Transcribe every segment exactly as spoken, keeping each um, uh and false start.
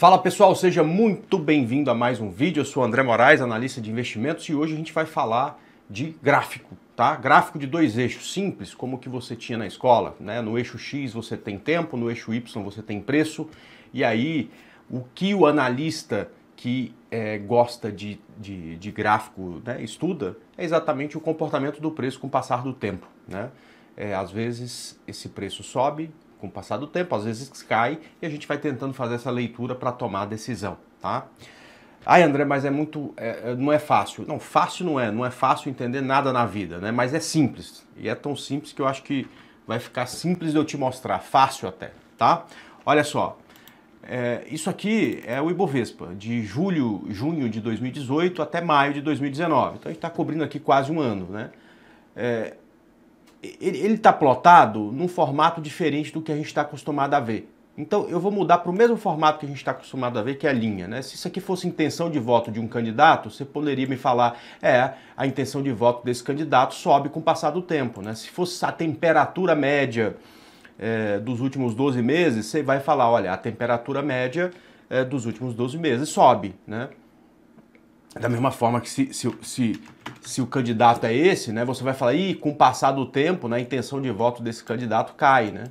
Fala pessoal, seja muito bem-vindo a mais um vídeo. Eu sou André Moraes, analista de investimentos, e hoje a gente vai falar de gráfico, tá? Gráfico de dois eixos simples, como o que você tinha na escola, né? No eixo X você tem tempo, no eixo Y você tem preço, e aí o que o analista que é, gosta de, de, de gráfico, né, estuda é exatamente o comportamento do preço com o passar do tempo, né? É, às vezes esse preço sobe com o passar do tempo, às vezes cai, e a gente vai tentando fazer essa leitura para tomar a decisão, tá? Ai, André, mas é muito... É, não é fácil. Não, fácil não é. Não é fácil entender nada na vida, né? Mas é simples. E é tão simples que eu acho que vai ficar simples de eu te mostrar. Fácil até, tá? Olha só. É, isso aqui é o Ibovespa, de julho, junho de dois mil e dezoito até maio de dois mil e dezenove. Então a gente está cobrindo aqui quase um ano, né? É... Ele está plotado num formato diferente do que a gente está acostumado a ver. Então eu vou mudar para o mesmo formato que a gente está acostumado a ver, que é a linha, né? Se isso aqui fosse intenção de voto de um candidato, você poderia me falar, é, a intenção de voto desse candidato sobe com o passar do tempo, né? Se fosse a temperatura média é, dos últimos doze meses, você vai falar, olha, a temperatura média é, dos últimos doze meses sobe, né? Da mesma forma que se, se, se, se o candidato é esse, né, você vai falar, ih, com o passar do tempo, né, a intenção de voto desse candidato cai, né?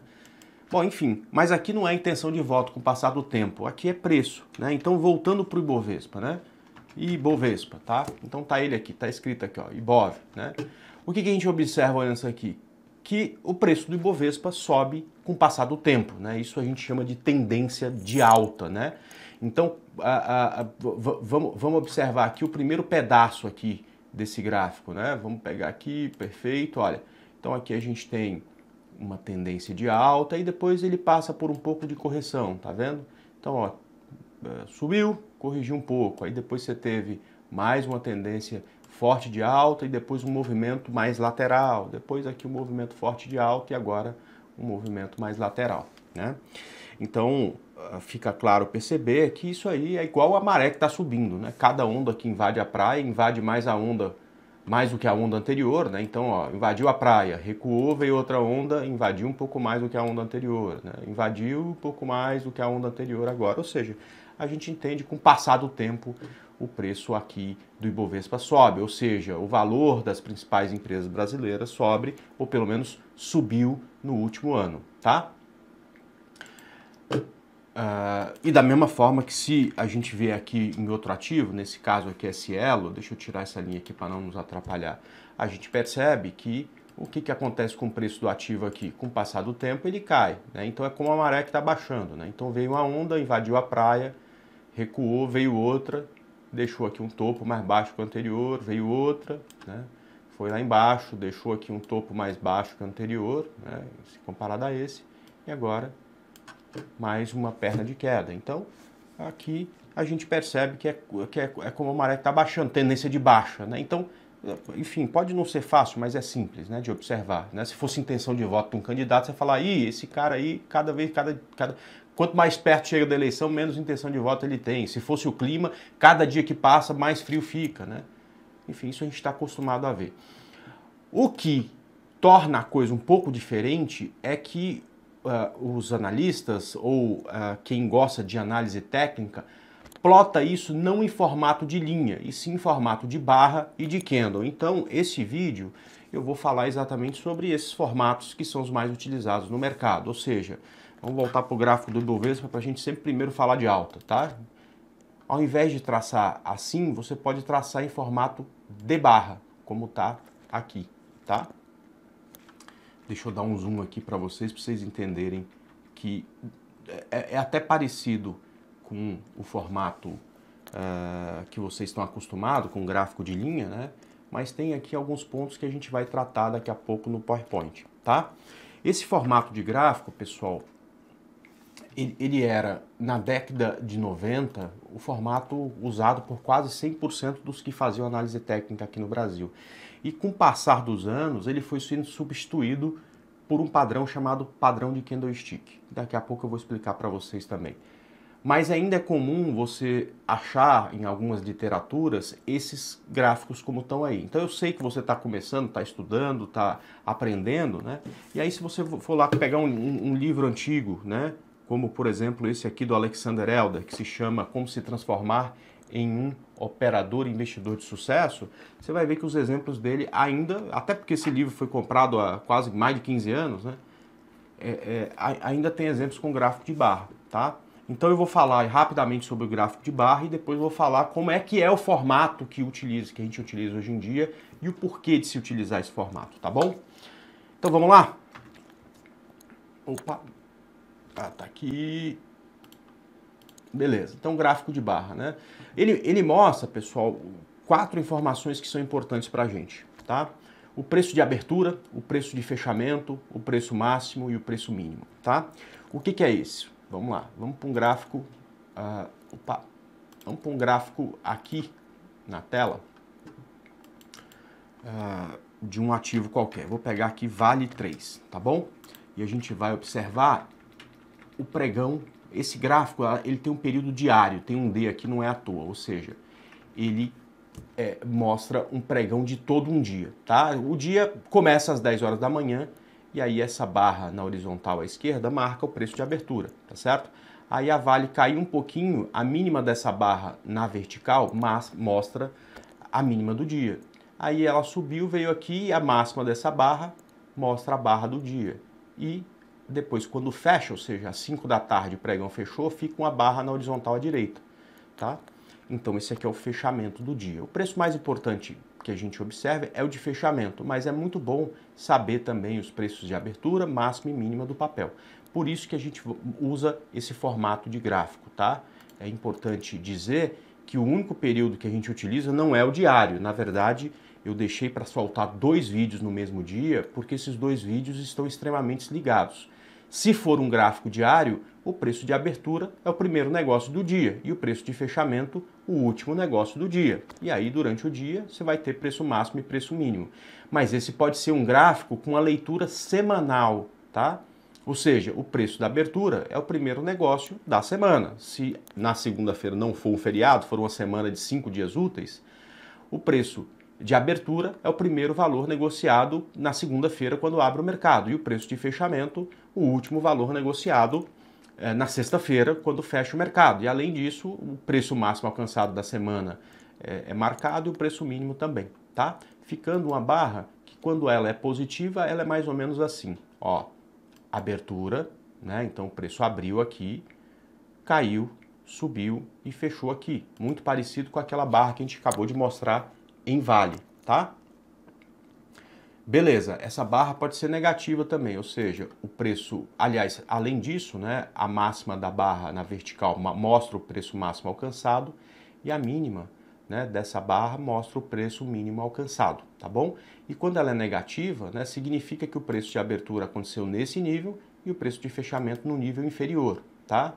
Bom, enfim, mas aqui não é intenção de voto com o passar do tempo, aqui é preço, né? Então, voltando para o Ibovespa, né? Ibovespa, tá? Então tá ele aqui, tá escrito aqui, ó, Ibov, né? O que, que a gente observa olhando isso aqui? Que o preço do Ibovespa sobe com o passar do tempo, né? Isso a gente chama de tendência de alta, né? Então, a, a, a, vamos, vamos observar aqui o primeiro pedaço aqui desse gráfico, né? Vamos pegar aqui, perfeito, olha. Então aqui a gente tem uma tendência de alta e depois ele passa por um pouco de correção, tá vendo? Então, ó, subiu, corrigiu um pouco, aí depois você teve mais uma tendência forte de alta e depois um movimento mais lateral, depois aqui um movimento forte de alta e agora um movimento mais lateral, né? Então, fica claro perceber que isso aí é igual a maré que está subindo, né? Cada onda que invade a praia, invade mais a onda, mais do que a onda anterior, né? Então, ó, invadiu a praia, recuou, veio outra onda, invadiu um pouco mais do que a onda anterior, né? Invadiu um pouco mais do que a onda anterior agora. Ou seja, a gente entende que com o passar do tempo o preço aqui do Ibovespa sobe, ou seja, o valor das principais empresas brasileiras sobe, ou pelo menos subiu no último ano, tá? Uh, e da mesma forma que se a gente vier aqui em outro ativo, nesse caso aqui é Cielo, deixa eu tirar essa linha aqui para não nos atrapalhar, a gente percebe que o que, que acontece com o preço do ativo aqui? Com o passar do tempo ele cai, né? Então é como a maré que está baixando, né? Então veio uma onda, invadiu a praia, recuou, veio outra, deixou aqui um topo mais baixo que o anterior, veio outra, né? Foi lá embaixo, deixou aqui um topo mais baixo que o anterior, né? Se comparado a esse, e agora mais uma perna de queda. Então, aqui a gente percebe que é, que é, é como a maré que está baixando, tendência de baixa, né? Então, enfim, pode não ser fácil, mas é simples, né, de observar, né? Se fosse intenção de voto de um candidato, você ia falar, ih, esse cara aí, cada vez, cada, cada... quanto mais perto chega da eleição, menos intenção de voto ele tem. Se fosse o clima, cada dia que passa, mais frio fica, né? Enfim, isso a gente está acostumado a ver. O que torna a coisa um pouco diferente é que Uh, os analistas ou uh, quem gosta de análise técnica plota isso não em formato de linha, e sim em formato de barra e de candle. Então, esse vídeo eu vou falar exatamente sobre esses formatos que são os mais utilizados no mercado. Ou seja, vamos voltar para o gráfico do Ibovespa para a gente sempre primeiro falar de alta, tá? Ao invés de traçar assim, você pode traçar em formato de barra, como tá aqui, tá? Deixa eu dar um zoom aqui para vocês, para vocês entenderem que é, é até parecido com o formato uh, que vocês estão acostumados, com gráfico de linha, né? Mas tem aqui alguns pontos que a gente vai tratar daqui a pouco no PowerPoint, tá? Esse formato de gráfico, pessoal, ele, ele era, na década de noventa, o formato usado por quase cem por cento dos que faziam análise técnica aqui no Brasil. E com o passar dos anos, ele foi sendo substituído por um padrão chamado padrão de candlestick. Daqui a pouco eu vou explicar para vocês também. Mas ainda é comum você achar em algumas literaturas esses gráficos como estão aí. Então eu sei que você está começando, está estudando, está aprendendo, né? E aí se você for lá pegar um, um, um livro antigo, né? como por exemplo esse aqui do Alexander Elder, que se chama Como Se Transformar em Um Operador Investidor de Sucesso, você vai ver que os exemplos dele ainda, até porque esse livro foi comprado há quase mais de quinze anos, né? É, é, ainda tem exemplos com gráfico de barra, tá? Então eu vou falar rapidamente sobre o gráfico de barra e depois vou falar como é que é o formato que, utiliza, que a gente utiliza hoje em dia e o porquê de se utilizar esse formato, tá bom? Então vamos lá? Opa! Ah, tá aqui. Beleza, então gráfico de barra, né? Ele, ele mostra, pessoal, quatro informações que são importantes pra gente, tá? O preço de abertura, o preço de fechamento, o preço máximo e o preço mínimo, tá? O que que é isso? Vamos lá, vamos para um gráfico, uh, opa, vamos para um gráfico aqui na tela uh, de um ativo qualquer. Vou pegar aqui Vale três, tá bom? E a gente vai observar o pregão, esse gráfico, ele tem um período diário, tem um D aqui, não é à toa, ou seja, ele é, mostra um pregão de todo um dia, tá? O dia começa às dez horas da manhã, e aí essa barra na horizontal à esquerda marca o preço de abertura, tá certo? Aí a Vale caiu um pouquinho, a mínima dessa barra na vertical mas mostra a mínima do dia. Aí ela subiu, veio aqui e a máxima dessa barra mostra a barra do dia. E depois quando fecha, ou seja, às cinco da tarde o pregão fechou, fica uma barra na horizontal à direita, tá? Então esse aqui é o fechamento do dia. O preço mais importante que a gente observa é o de fechamento, mas é muito bom saber também os preços de abertura, máxima e mínima do papel. Por isso que a gente usa esse formato de gráfico, tá? É importante dizer que o único período que a gente utiliza não é o diário. Na verdade, eu deixei para soltar dois vídeos no mesmo dia, porque esses dois vídeos estão extremamente ligados. Se for um gráfico diário, o preço de abertura é o primeiro negócio do dia e o preço de fechamento o último negócio do dia. E aí, durante o dia, você vai ter preço máximo e preço mínimo. Mas esse pode ser um gráfico com a leitura semanal, tá? Ou seja, o preço da abertura é o primeiro negócio da semana. Se na segunda-feira não for um feriado, for uma semana de cinco dias úteis, o preço de abertura é o primeiro valor negociado na segunda-feira quando abre o mercado. E o preço de fechamento, o último valor negociado é, na sexta-feira quando fecha o mercado. E além disso, o preço máximo alcançado da semana é, é marcado e o preço mínimo também, tá? Ficando uma barra que quando ela é positiva, ela é mais ou menos assim, ó. Abertura, né? Então o preço abriu aqui, caiu, subiu e fechou aqui. Muito parecido com aquela barra que a gente acabou de mostrar em Vale, tá? Beleza, essa barra pode ser negativa também, ou seja, o preço, aliás, além disso, né, a máxima da barra na vertical mostra o preço máximo alcançado e a mínima, né, dessa barra mostra o preço mínimo alcançado, tá bom? E quando ela é negativa, né, significa que o preço de abertura aconteceu nesse nível e o preço de fechamento no nível inferior, tá?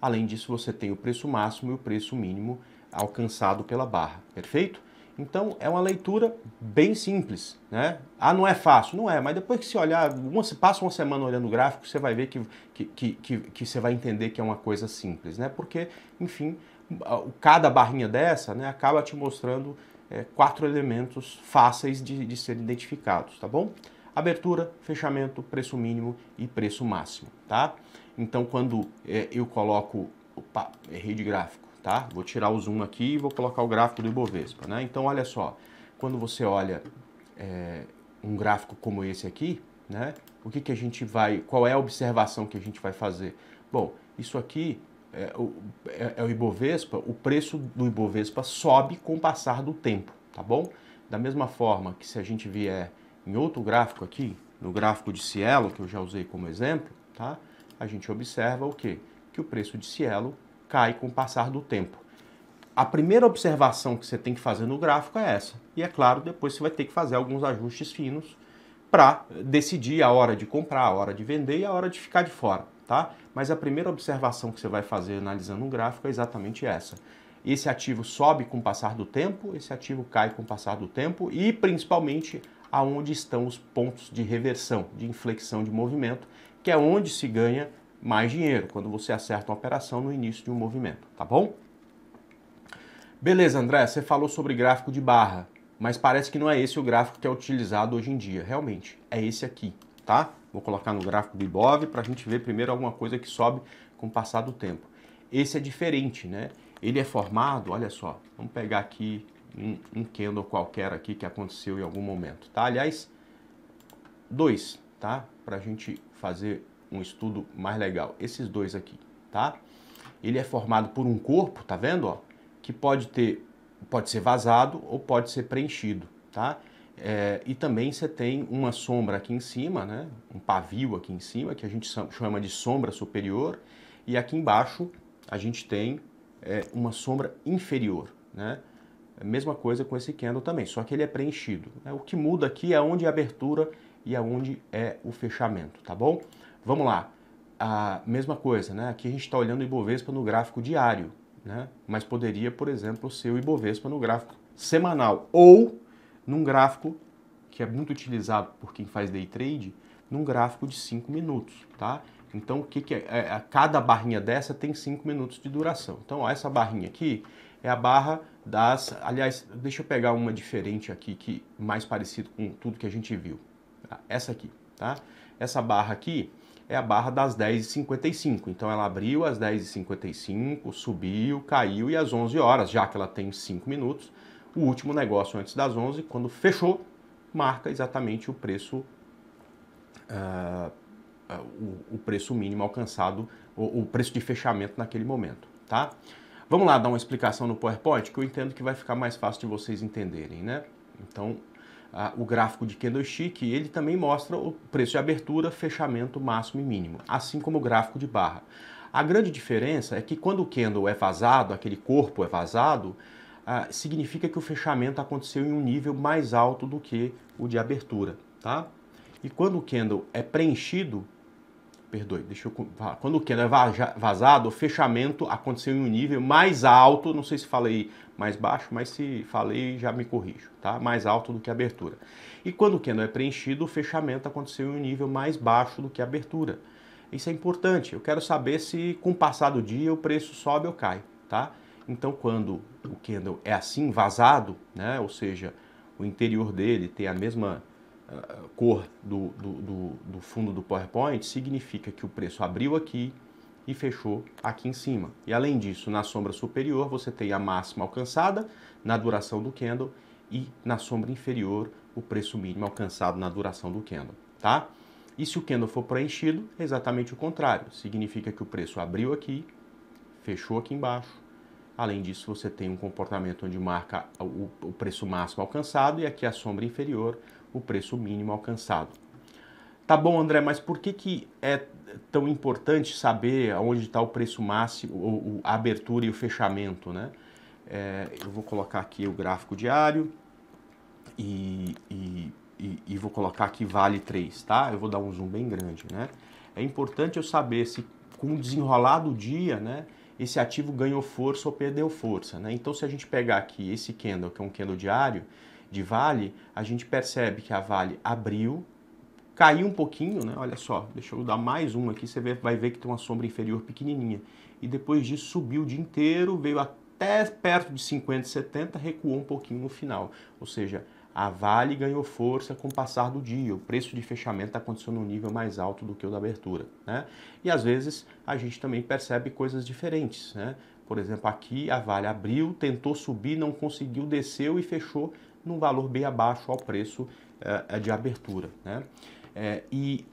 Além disso, você tem o preço máximo e o preço mínimo alcançado pela barra, perfeito? Então, é uma leitura bem simples, né? Ah, não é fácil? Não é, mas depois que você olhar, uma, você passa uma semana olhando o gráfico, você vai ver que, que, que, que, que você vai entender que é uma coisa simples, né? Porque, enfim, cada barrinha dessa, né, acaba te mostrando é, quatro elementos fáceis de, de serem identificados, tá bom? Abertura, fechamento, preço mínimo e preço máximo, tá? Então, quando é, eu coloco... Opa, errei de gráfico. Tá? Vou tirar o zoom aqui e vou colocar o gráfico do Ibovespa, né? Então, olha só, quando você olha é, um gráfico como esse aqui, né? O que que a gente vai, qual é a observação que a gente vai fazer? Bom, isso aqui é, é, é o Ibovespa, o preço do Ibovespa sobe com o passar do tempo, tá bom? Da mesma forma que se a gente vier em outro gráfico aqui, no gráfico de Cielo, que eu já usei como exemplo, tá? A gente observa o quê? Que o preço de Cielo cai com o passar do tempo. A primeira observação que você tem que fazer no gráfico é essa. E é claro, depois você vai ter que fazer alguns ajustes finos para decidir a hora de comprar, a hora de vender e a hora de ficar de fora, tá? Mas a primeira observação que você vai fazer analisando um gráfico é exatamente essa. Esse ativo sobe com o passar do tempo, esse ativo cai com o passar do tempo e principalmente aonde estão os pontos de reversão, de inflexão de movimento, que é onde se ganha mais dinheiro, quando você acerta uma operação no início de um movimento, tá bom? Beleza, André, você falou sobre gráfico de barra, mas parece que não é esse o gráfico que é utilizado hoje em dia. Realmente, é esse aqui, tá? Vou colocar no gráfico do Ibov para a gente ver primeiro alguma coisa que sobe com o passar do tempo. Esse é diferente, né? Ele é formado, olha só, vamos pegar aqui um, um candle qualquer aqui que aconteceu em algum momento, tá? Aliás, dois, tá? Para a gente fazer um estudo mais legal. Esses dois aqui, tá? Ele é formado por um corpo, tá vendo, ó? Que pode ter, pode ser vazado ou pode ser preenchido, tá? É, e também você tem uma sombra aqui em cima, né? Um pavio aqui em cima, que a gente chama de sombra superior. E aqui embaixo a gente tem é, uma sombra inferior, né? A mesma coisa com esse candle também, só que ele é preenchido, né? O que muda aqui é onde é a abertura e aonde é o fechamento, tá bom? Vamos lá. A mesma coisa, né? Aqui a gente está olhando o Ibovespa no gráfico diário, né? Mas poderia, por exemplo, ser o Ibovespa no gráfico semanal ou num gráfico que é muito utilizado por quem faz day trade, num gráfico de cinco minutos, tá? Então, o que que é? É, cada barrinha dessa tem cinco minutos de duração. Então, ó, essa barrinha aqui é a barra das... Aliás, deixa eu pegar uma diferente aqui, que mais parecido com tudo que a gente viu. Essa aqui, tá? Essa barra aqui é a barra das dez e cinquenta e cinco. Então, ela abriu às dez e cinquenta e cinco, subiu, caiu e às onze horas, já que ela tem cinco minutos, o último negócio antes das onze, quando fechou, marca exatamente o preço... Uh, O, o preço mínimo alcançado, o, o preço de fechamento naquele momento, tá? Vamos lá dar uma explicação no PowerPoint, que eu entendo que vai ficar mais fácil de vocês entenderem, né? Então, a, o gráfico de candlestick, ele também mostra o preço de abertura, fechamento máximo e mínimo, assim como o gráfico de barra. A grande diferença é que quando o candle é vazado, aquele corpo é vazado, a, significa que o fechamento aconteceu em um nível mais alto do que o de abertura, tá? E quando o candle é preenchido, Perdoe, deixa eu falar. Quando o candle é vazado, o fechamento aconteceu em um nível mais alto, não sei se falei mais baixo, mas se falei já me corrijo, tá? Mais alto do que a abertura. E quando o candle é preenchido, o fechamento aconteceu em um nível mais baixo do que a abertura. Isso é importante, eu quero saber se com o passar do dia o preço sobe ou cai, tá? Então quando o candle é assim, vazado, né? Ou seja, o interior dele tem a mesma... Uh, cor do, do, do, do fundo do PowerPoint, significa que o preço abriu aqui e fechou aqui em cima. E além disso, na sombra superior você tem a máxima alcançada na duração do candle e na sombra inferior o preço mínimo alcançado na duração do candle, tá? E se o candle for preenchido, é exatamente o contrário. Significa que o preço abriu aqui, fechou aqui embaixo. Além disso, você tem um comportamento onde marca o, o preço máximo alcançado e aqui a sombra inferior, o preço mínimo alcançado. Tá bom, André, mas por que que é tão importante saber onde está o preço máximo, a abertura e o fechamento, né? É, eu vou colocar aqui o gráfico diário e, e, e, e vou colocar aqui Vale três, tá? Eu vou dar um zoom bem grande, né? É importante eu saber se com o desenrolar do dia, né? Esse ativo ganhou força ou perdeu força, né? Então, se a gente pegar aqui esse candle, que é um candle diário, de Vale, a gente percebe que a Vale abriu, caiu um pouquinho, né? Olha só, deixa eu dar mais uma aqui, você vai ver que tem uma sombra inferior pequenininha. E depois disso subiu o dia inteiro, veio até perto de cinquenta, setenta, recuou um pouquinho no final. Ou seja, a Vale ganhou força com o passar do dia, o preço de fechamento aconteceu num nível mais alto do que o da abertura, né? E às vezes a gente também percebe coisas diferentes, né? Por exemplo, aqui a Vale abriu, tentou subir, não conseguiu, desceu e fechou num valor bem abaixo ao preço é, de abertura, né? É, e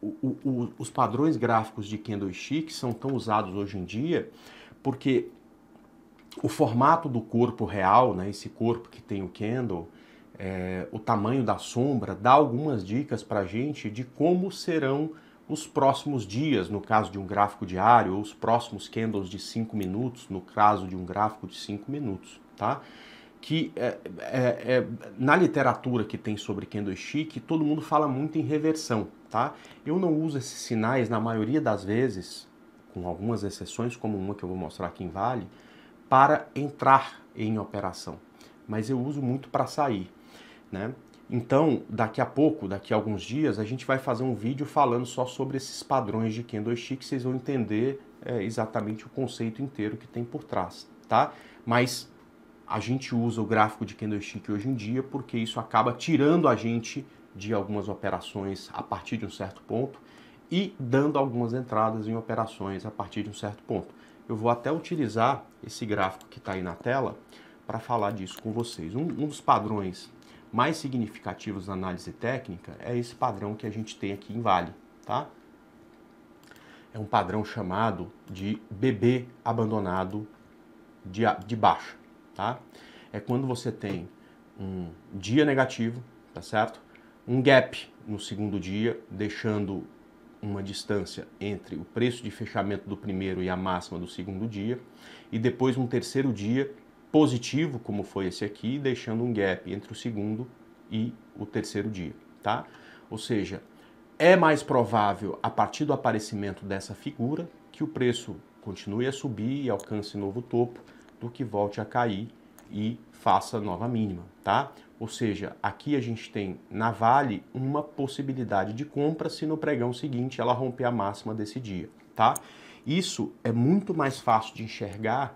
o, o, os padrões gráficos de candlestick são tão usados hoje em dia porque o formato do corpo real, né, esse corpo que tem o candle, é, o tamanho da sombra, dá algumas dicas para a gente de como serão os próximos dias, no caso de um gráfico diário, ou os próximos candles de cinco minutos, no caso de um gráfico de cinco minutos, tá? Que é, é, é, na literatura que tem sobre candlestick, todo mundo fala muito em reversão, tá? Eu não uso esses sinais na maioria das vezes, com algumas exceções, como uma que eu vou mostrar aqui em Vale, para entrar em operação, mas eu uso muito para sair, né? Então, daqui a pouco, daqui a alguns dias, a gente vai fazer um vídeo falando só sobre esses padrões de candlestick, vocês vão entender é, exatamente o conceito inteiro que tem por trás, tá? Mas... a gente usa o gráfico de candlestick hoje em dia porque isso acaba tirando a gente de algumas operações a partir de um certo ponto e dando algumas entradas em operações a partir de um certo ponto. Eu vou até utilizar esse gráfico que está aí na tela para falar disso com vocês. Um, um dos padrões mais significativos na análise técnica é esse padrão que a gente tem aqui em Vale, tá? É um padrão chamado de bebê abandonado de, de baixa, tá? É quando você tem um dia negativo, tá certo? Um gap no segundo dia, deixando uma distância entre o preço de fechamento do primeiro e a máxima do segundo dia, e depois um terceiro dia positivo, como foi esse aqui, deixando um gap entre o segundo e o terceiro dia, tá? Ou seja, é mais provável, a partir do aparecimento dessa figura, que o preço continue a subir e alcance novo topo, do que volte a cair e faça nova mínima, tá? Ou seja, aqui a gente tem na Vale uma possibilidade de compra se no pregão seguinte ela romper a máxima desse dia, tá? Isso é muito mais fácil de enxergar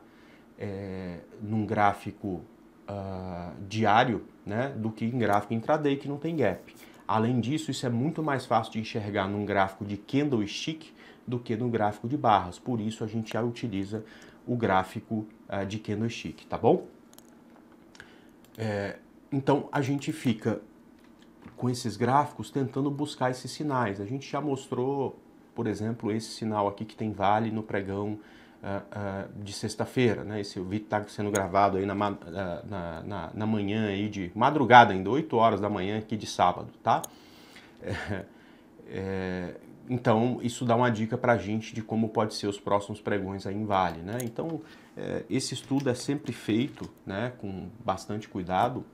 é, num gráfico uh, diário, né, do que em gráfico intraday que não tem gap. Além disso, isso é muito mais fácil de enxergar num gráfico de candlestick do que no gráfico de barras. Por isso a gente já utiliza o gráfico uh, de candlestick, tá bom? É, então a gente fica com esses gráficos tentando buscar esses sinais. A gente já mostrou, por exemplo, esse sinal aqui que tem Vale no pregão uh, uh, de sexta-feira, né? Esse vídeo está sendo gravado aí na, uh, na, na, na manhã, aí de madrugada ainda, oito horas da manhã aqui de sábado, tá? É, é, então isso dá uma dica para a gente de como pode ser os próximos pregões aí em Vale, né? Então esse estudo é sempre feito, né, com bastante cuidado,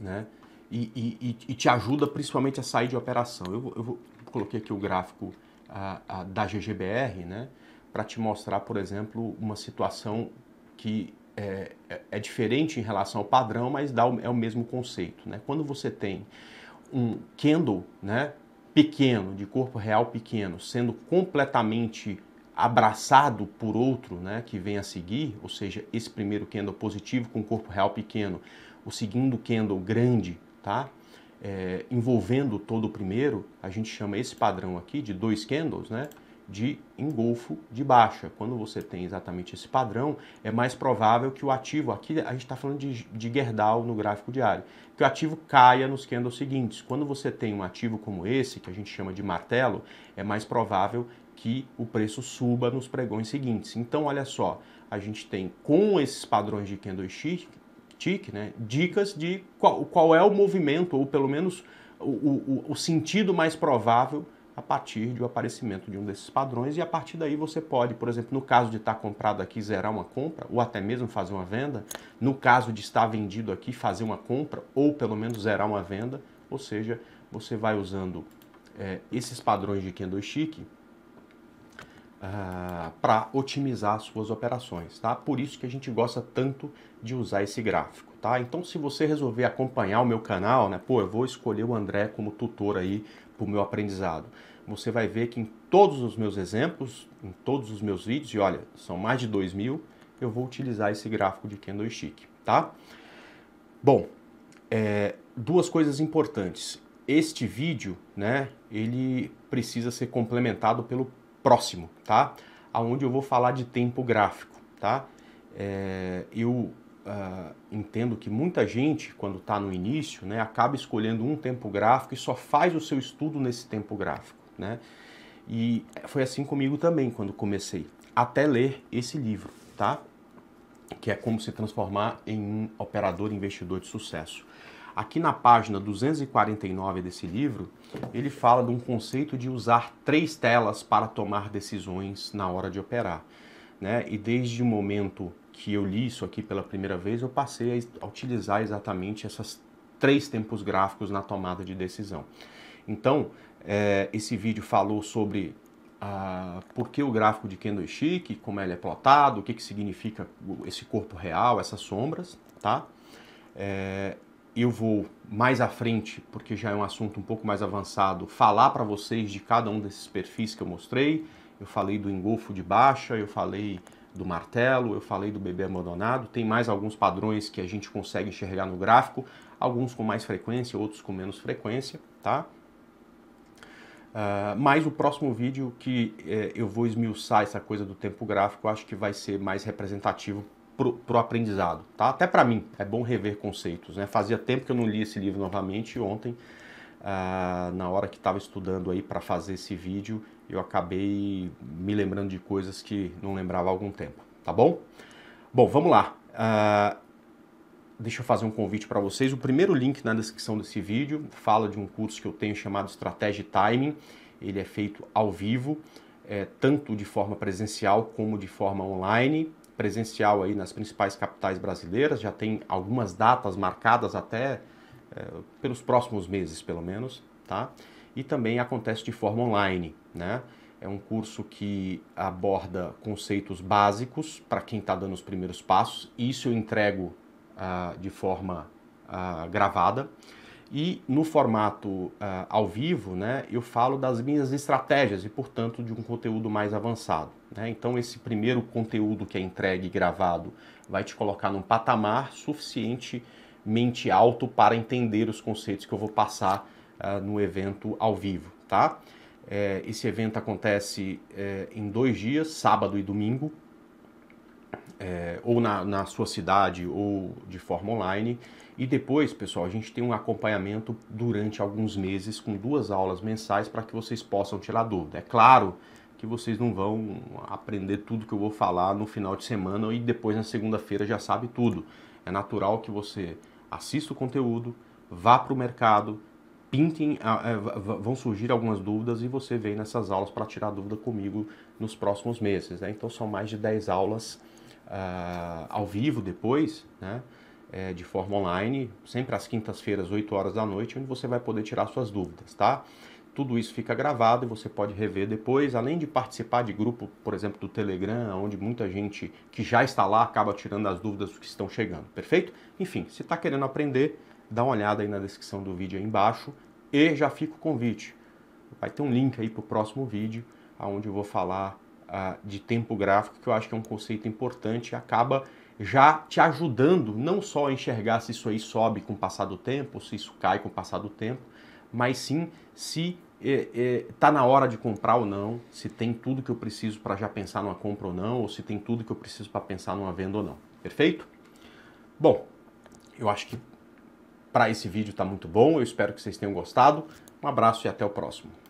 né, e, e, e te ajuda principalmente a sair de operação. Eu, vou, eu vou, coloquei aqui o gráfico a, a, da G G B R, né, para te mostrar, por exemplo, uma situação que é, é diferente em relação ao padrão, mas dá o, é o mesmo conceito, né? Quando você tem um candle, né, pequeno, de corpo real pequeno, sendo completamente abraçado por outro, né, que vem a seguir, ou seja, esse primeiro candle positivo com corpo real pequeno, o segundo candle grande, tá, é, envolvendo todo o primeiro, a gente chama esse padrão aqui de dois candles, né, de engolfo de baixa. Quando você tem exatamente esse padrão, é mais provável que o ativo, aqui a gente está falando de, de Gerdau no gráfico diário, que o ativo caia nos candles seguintes. Quando você tem um ativo como esse, que a gente chama de martelo, é mais provável que o preço suba nos pregões seguintes. Então, olha só, a gente tem com esses padrões de candlestick, né, dicas de qual, qual é o movimento, ou pelo menos o, o, o sentido mais provável a partir do aparecimento de um desses padrões, e a partir daí você pode, por exemplo, no caso de estar comprado aqui, zerar uma compra, ou até mesmo fazer uma venda, no caso de estar vendido aqui, fazer uma compra, ou pelo menos zerar uma venda, ou seja, você vai usando é, esses padrões de candlestick Uh, para otimizar suas operações, tá? Por isso que a gente gosta tanto de usar esse gráfico, tá? Então, se você resolver acompanhar o meu canal, né? Pô, eu vou escolher o André como tutor aí para o meu aprendizado. Você vai ver que em todos os meus exemplos, em todos os meus vídeos, e olha, são mais de dois mil, eu vou utilizar esse gráfico de candlestick, tá? Bom, é, duas coisas importantes. Este vídeo, né? Ele precisa ser complementado pelo próximo, tá? Aonde eu vou falar de tempo gráfico, tá? É, eu uh, entendo que muita gente, quando está no início, né, acaba escolhendo um tempo gráfico e só faz o seu estudo nesse tempo gráfico, né? E foi assim comigo também quando comecei, até ler esse livro, tá? Que é Como Se Transformar em Um Operador Investidor de Sucesso. Aqui na página duzentos e quarenta e nove desse livro, ele fala de um conceito de usar três telas para tomar decisões na hora de operar, né? E desde o momento que eu li isso aqui pela primeira vez, eu passei a utilizar exatamente essas três tempos gráficos na tomada de decisão. Então, é, esse vídeo falou sobre ah, por que o gráfico de candlestick, como ele é plotado, o que, que significa esse corpo real, essas sombras, tá? É, eu vou mais à frente, porque já é um assunto um pouco mais avançado, falar para vocês de cada um desses perfis que eu mostrei. Eu falei do engolfo de baixa, eu falei do martelo, eu falei do bebê abandonado. Tem mais alguns padrões que a gente consegue enxergar no gráfico, alguns com mais frequência, outros com menos frequência, tá? Uh, mas o próximo vídeo que eh, eu vou esmiuçar essa coisa do tempo gráfico, eu acho que vai ser mais representativo para o aprendizado, tá? Até para mim, é bom rever conceitos, né? Fazia tempo que eu não li esse livro novamente e ontem, uh, na hora que estava estudando aí para fazer esse vídeo, eu acabei me lembrando de coisas que não lembrava há algum tempo, tá bom? Bom, vamos lá. Uh, Deixa eu fazer um convite para vocês. O primeiro link na descrição desse vídeo fala de um curso que eu tenho chamado Estratégia e Timing. Ele é feito ao vivo, é, tanto de forma presencial como de forma online. Presencial aí nas principais capitais brasileiras, já tem algumas datas marcadas até é, pelos próximos meses, pelo menos, tá? E também acontece de forma online, né? É um curso que aborda conceitos básicos para quem está dando os primeiros passos. Isso eu entrego Uh, de forma uh, gravada, e no formato uh, ao vivo, né, eu falo das minhas estratégias e, portanto, de um conteúdo mais avançado, né? Então, esse primeiro conteúdo que é entregue e gravado vai te colocar num patamar suficientemente alto para entender os conceitos que eu vou passar uh, no evento ao vivo, tá? É, esse evento acontece é, em dois dias, sábado e domingo, É, ou na, na sua cidade ou de forma online. E depois, pessoal, a gente tem um acompanhamento durante alguns meses com duas aulas mensais para que vocês possam tirar dúvida. É claro que vocês não vão aprender tudo que eu vou falar no final de semana e depois na segunda-feira já sabe tudo. É natural que você assista o conteúdo, vá para o mercado, pintem, vão surgir algumas dúvidas e você vem nessas aulas para tirar dúvida comigo nos próximos meses, né? Então são mais de dez aulas Uh, ao vivo depois, né, é, de forma online, sempre às quintas-feiras, oito horas da noite, onde você vai poder tirar suas dúvidas, tá? Tudo isso fica gravado e você pode rever depois, além de participar de grupo, por exemplo, do Telegram, onde muita gente que já está lá acaba tirando as dúvidas que estão chegando, perfeito? Enfim, se está querendo aprender, dá uma olhada aí na descrição do vídeo aí embaixo e já fica o convite. Vai ter um link aí para o próximo vídeo, onde eu vou falar de tempo gráfico, que eu acho que é um conceito importante, acaba já te ajudando não só a enxergar se isso aí sobe com o passar do tempo, se isso cai com o passar do tempo, mas sim se está é, é, na hora de comprar ou não, se tem tudo que eu preciso para já pensar numa compra ou não, ou se tem tudo que eu preciso para pensar numa venda ou não, perfeito? Bom, eu acho que para esse vídeo está muito bom, eu espero que vocês tenham gostado, um abraço e até o próximo.